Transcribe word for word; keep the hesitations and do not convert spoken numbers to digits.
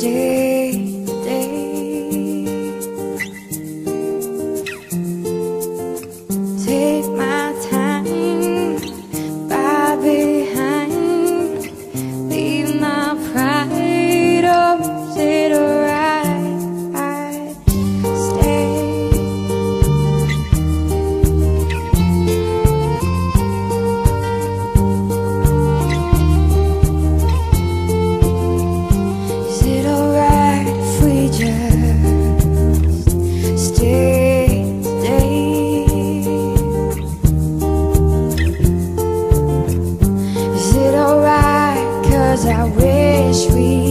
day, day. Take my time by behind, leave my pride, oh is it alright? I'd stay. Is it alright if we just stay? Is it alright? 'Cause I wish we